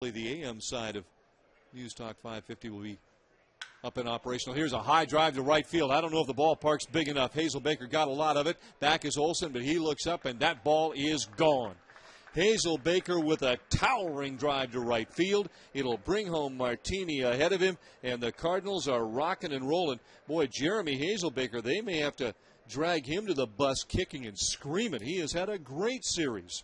The AM side of News Talk 550 will be up and operational. Here's a high drive to right field. I don't know if the ballpark's big enough. Hazelbaker got a lot of it. Back is Olsen, but he looks up, and that ball is gone. Hazelbaker with a towering drive to right field. It'll bring home Martini ahead of him, and the Cardinals are rocking and rolling. Boy, Jeremy Hazelbaker, they may have to drag him to the bus kicking and screaming. He has had a great series.